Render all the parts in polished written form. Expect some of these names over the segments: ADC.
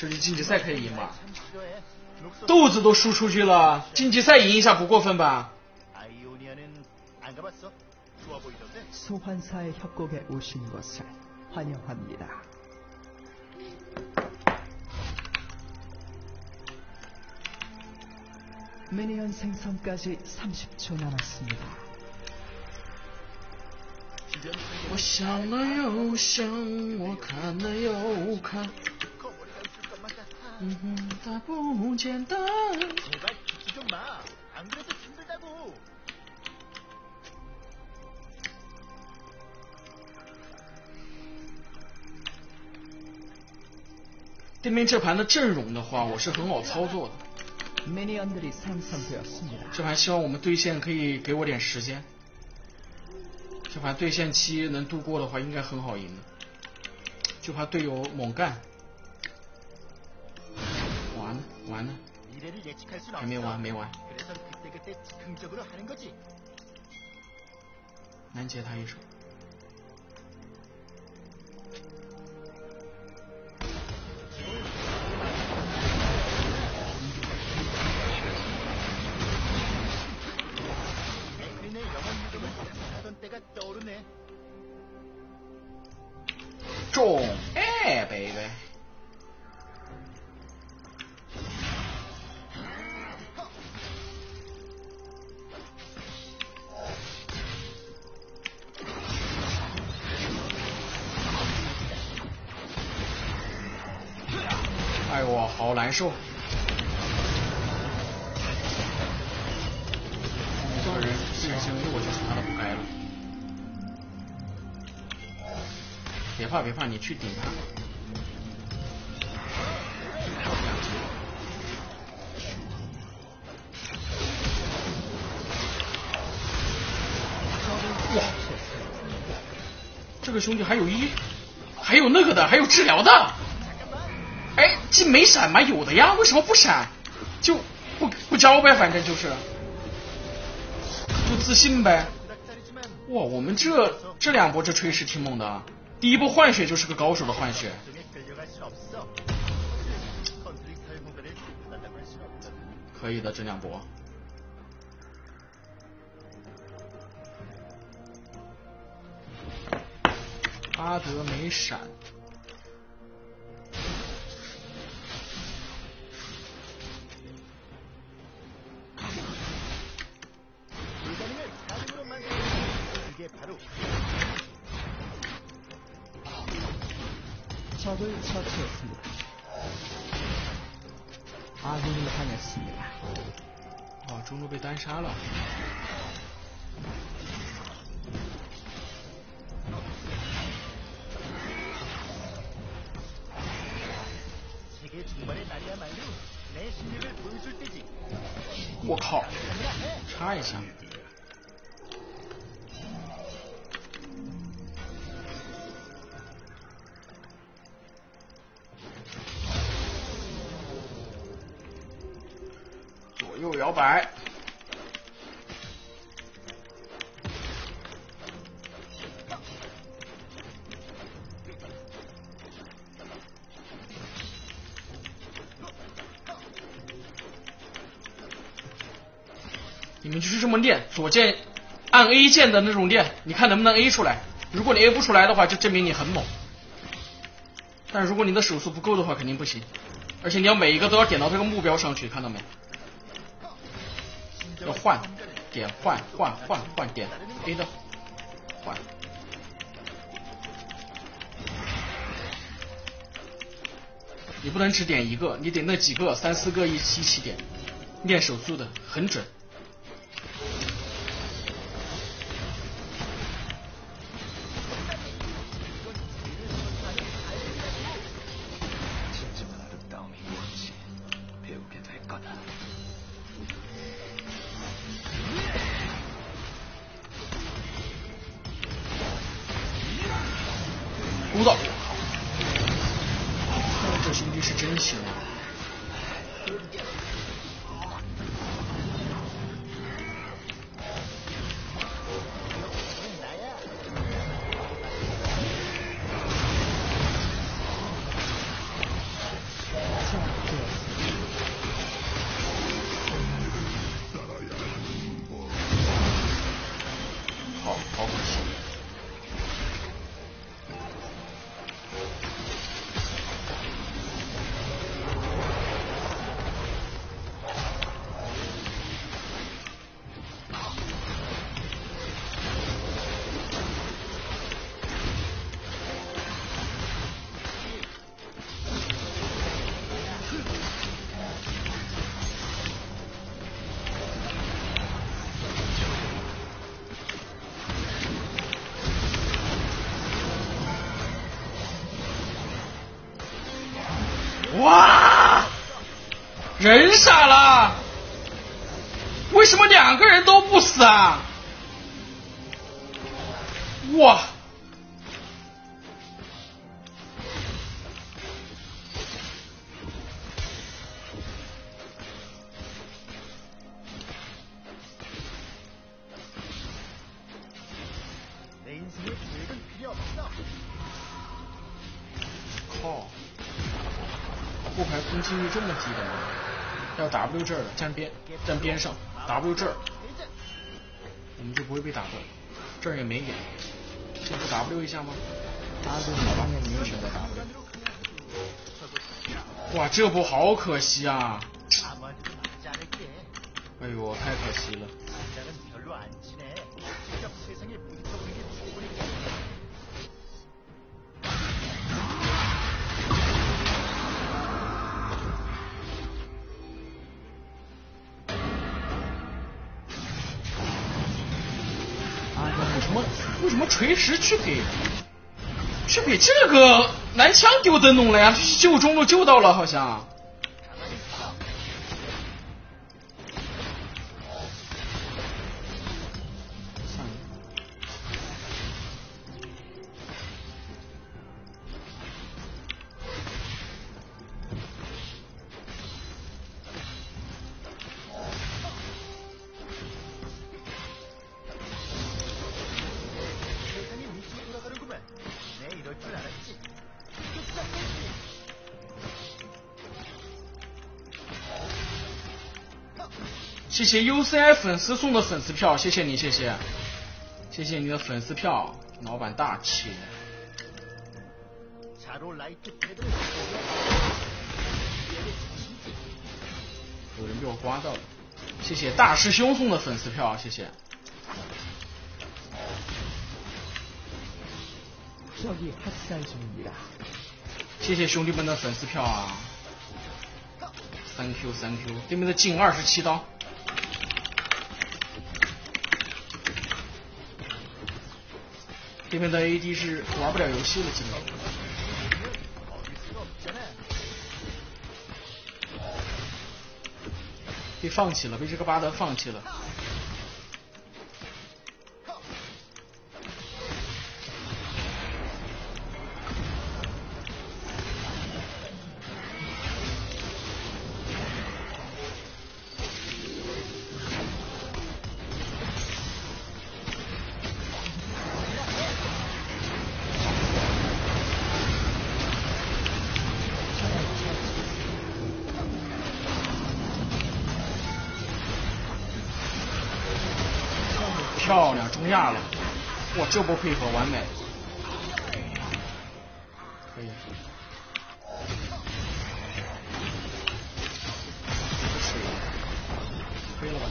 这是晋级赛可以赢吗？豆子都输出去了，晋级赛赢一下不过分吧？我想了又想，我看了又看，它不简单。对面这盘的阵容的话，我是很好操作的。这盘希望我们对线可以给我点时间。这盘对线期能度过的话，应该很好赢的。就怕队友猛干。完了完了，还没完没完。难截他一手。中，哎，贝贝。哎呦，好难受。这个人这个行为，我就是他的不该了。别怕别怕，你去顶他。哇，这个兄弟还有医，还有那个的，还有治疗的。哎，这没闪吗？有的呀，为什么不闪？就不招呗，反正就是，就自信呗。哇，我们这两波这吹是挺猛的啊。第一波换血就是个高手的换血，可以的这两波。阿德没闪，哦，中路被单杀了。我靠，插一下。右摇摆，你们就是这么练，左键按 A 键的那种练，你看能不能 A 出来？如果你 A 不出来的话，就证明你很猛。但如果你的手速不够的话，肯定不行。而且你要每一个都要点到这个目标上去，看到没？要换点换点 A 的换，你不能只点一个，你得那几个3、4个一起点，练手速的很准。鼓捣，这兄弟是真行啊！哇，人傻了，为什么两个人都不死啊？哇！ 靠！后排攻击力这么低的吗？要 W 这儿了，站边上 ，W 这儿，我们就不会被打中。这儿也没眼，这不 W 一下吗？大家都怎么办？没有选择 W。哇，这波好可惜啊！哎呦，太可惜了。 为什么锤石去给这个蓝枪丢灯笼了呀？救中路救到了，好像。谢谢 UCI 粉丝送的粉丝票，谢谢你，谢谢你的粉丝票，老板大气。有人被我刮到了，谢谢大师兄送的粉丝票，谢谢。 谢谢兄弟们的粉丝票啊 ！Thank you。对面的进27刀，对面的 AD 是玩不了游戏了，今天。 被放弃了，被这个巴德放弃了。 漂亮，中亚了！哇，这波配合完美，可以。推了吧。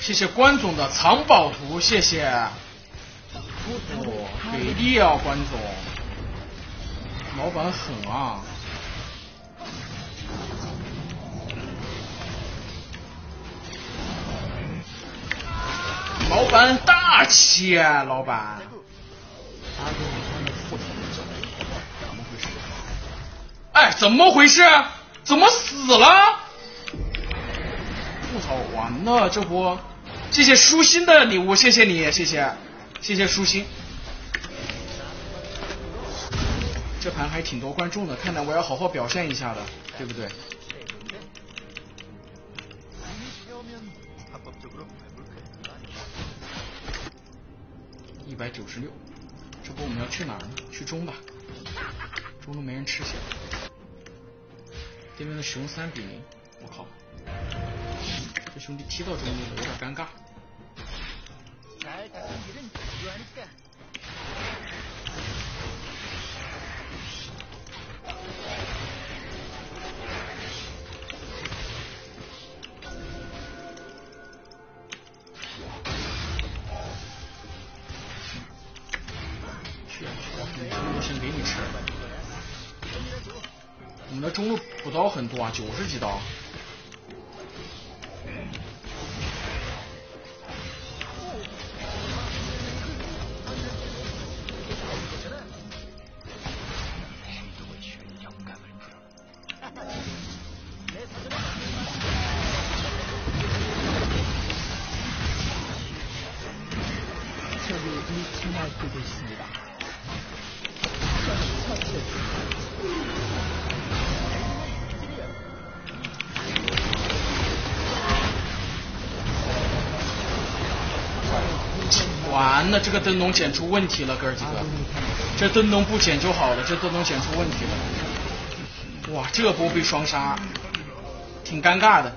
谢谢关总的藏宝图，谢谢。哦，给力啊，关总！ 老板狠啊！老板大气，老板。怎么回事？哎，怎么回事？怎么死了？我操，完了这波！谢谢舒心的礼物，谢谢你，谢谢舒心。 这盘还挺多观众的，看来我要好好表现一下了，对不对？196，这波我们要去哪儿呢？去中吧，中路没人吃血。对面的熊3比0，我靠，这兄弟踢到中路有点尴尬。 我们的中路补刀很多啊，90几刀。 적이 미쳐 날뛰고 있습니다.完了，这个灯笼显出问题了，哥几个，这灯笼不显就好了，这灯笼显出问题了。哇，这波被双杀，挺尴尬的。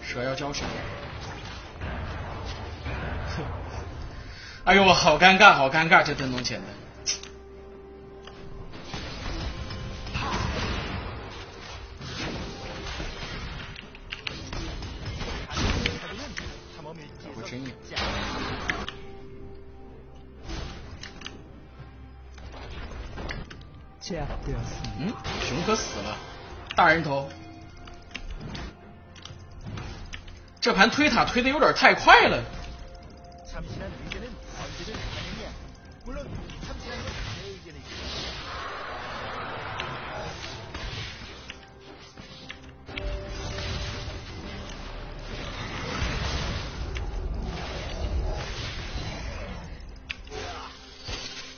蛇要交手。 哎呦，好尴尬，好尴尬！这灯笼显的，我真硬。嗯，熊哥死了，大人头。这盘推塔推的有点太快了。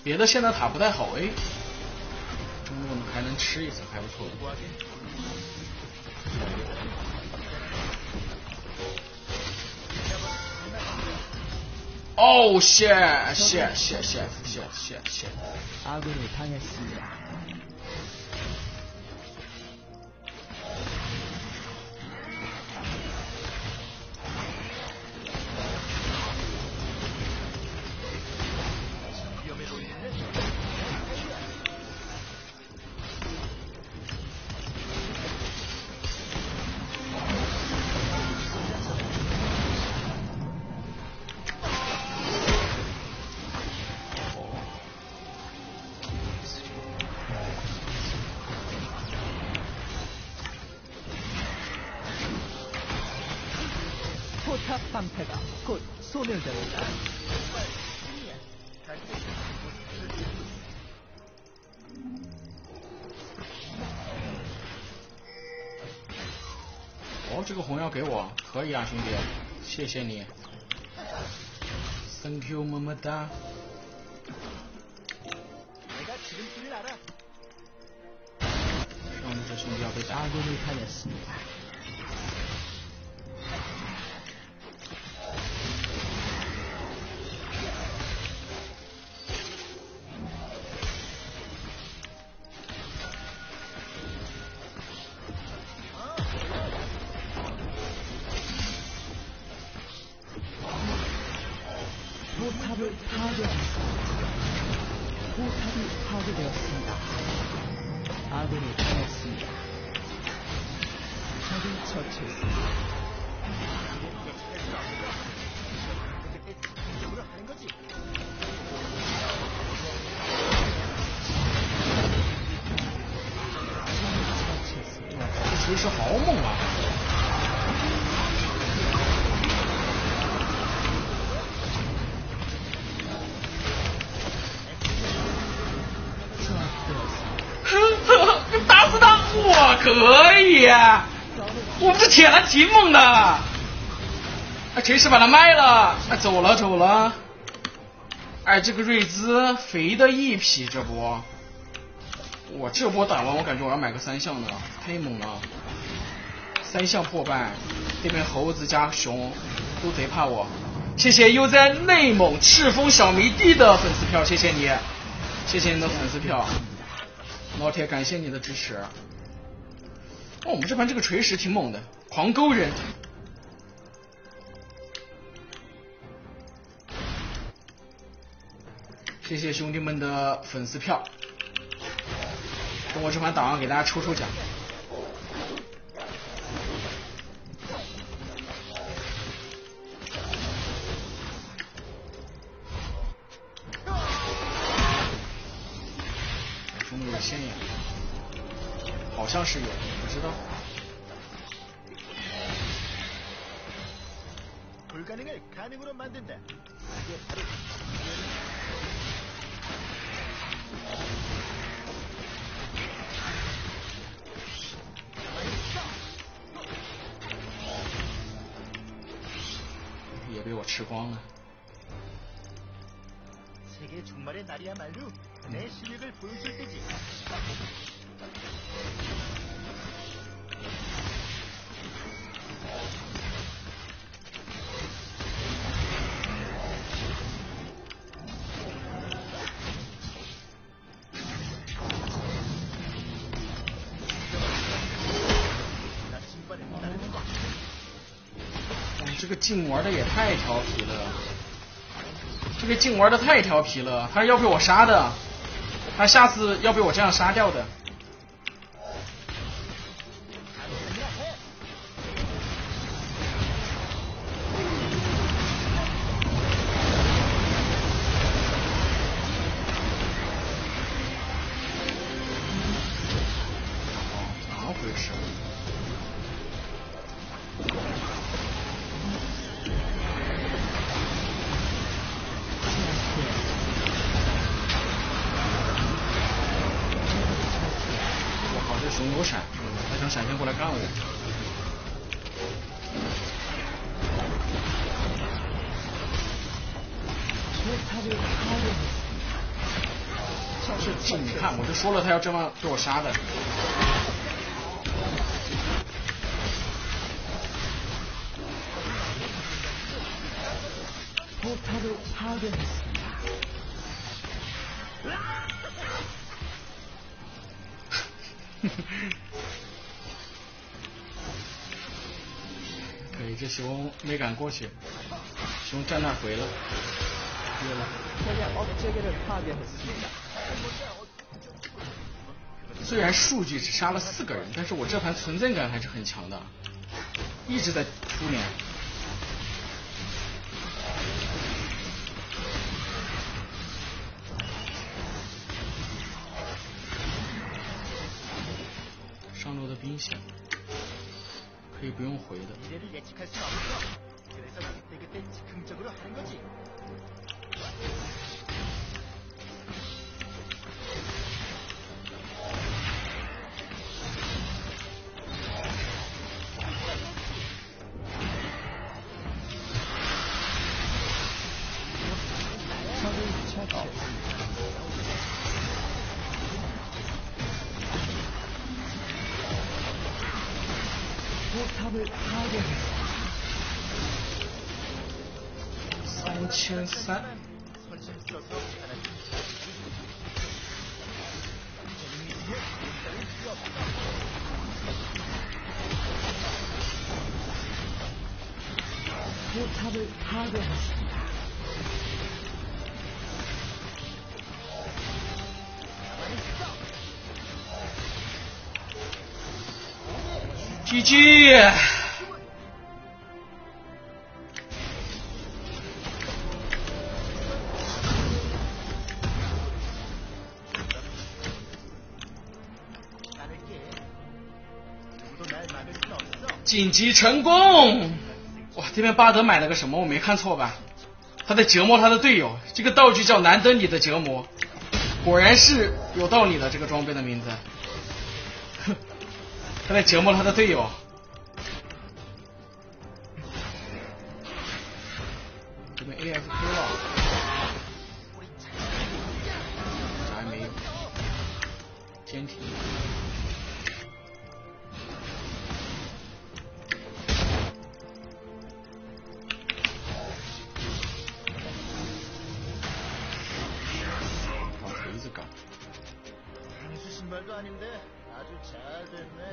别的现在塔不太好 A， 中路呢还能吃一次，还不错。哦，谢。哦，这个红药给我，可以啊，兄弟，谢谢你 ，Thank you， 么么哒。 可以、啊，我们这铁蓝挺猛的，啊，锤石把它卖了，哎，走了，哎，这个瑞兹肥的一匹，这波，我这波打完，我感觉我要买个三项的，太猛了，三项破败，这边猴子加熊都贼怕我，谢谢又在内蒙赤峰小迷弟的粉丝票，谢谢你，谢谢你的粉丝票，老铁，感谢你的支持。 哦，我们这盘这个锤石挺猛的，狂勾人。谢谢兄弟们的粉丝票，等我这盘打完给大家抽抽奖。兄弟有线呀，好像是有。 知道。也被我吃光了。 세계 종말의 날이야말로 내 실력을 보여줄 때지.这个静玩的也太调皮了，这个静玩的太调皮了，他要被我杀的，他下次要被我这样杀掉的。咋回事？有闪，他想闪现过来干我。这你看，我就说了，他要这么被我杀的。可以，这熊没敢过去，熊站那回了，对了。虽然数据只杀了4个人，但是我这盘存在感还是很强的，一直在出脸。上路的兵线可以不用回的。3300，GG。晋级成功！哇，这边巴德买了个什么？我没看错吧？他在折磨他的队友，这个道具叫难登你的折磨，果然是有道理的。这个装备的名字，他在折磨他的队友。这边 AFK 了，啥也没有，坚挺。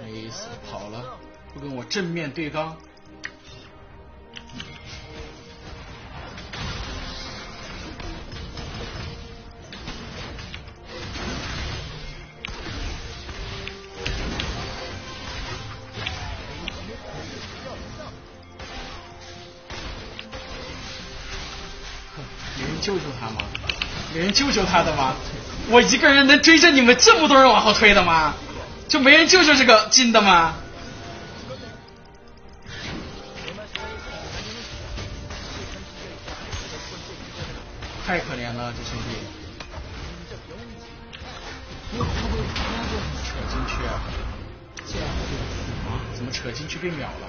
没意思，跑了，不跟我正面对刚。有人救救他吗？有人救救他的吗？我一个人能追着你们这么多人往后推的吗？就没人救救这个金的吗？太可怜了，这兄弟。扯进去啊！怎么扯进去被秒了？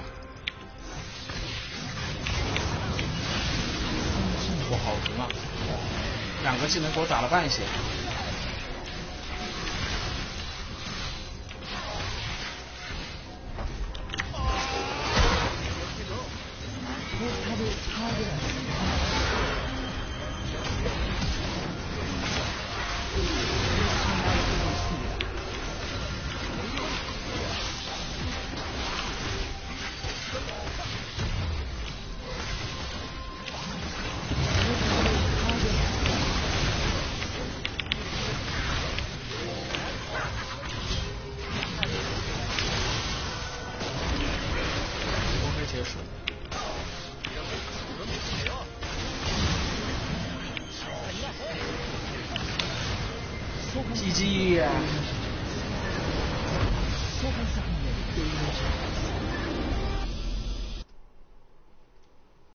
我好疼啊！两个技能给我打了半血。GG。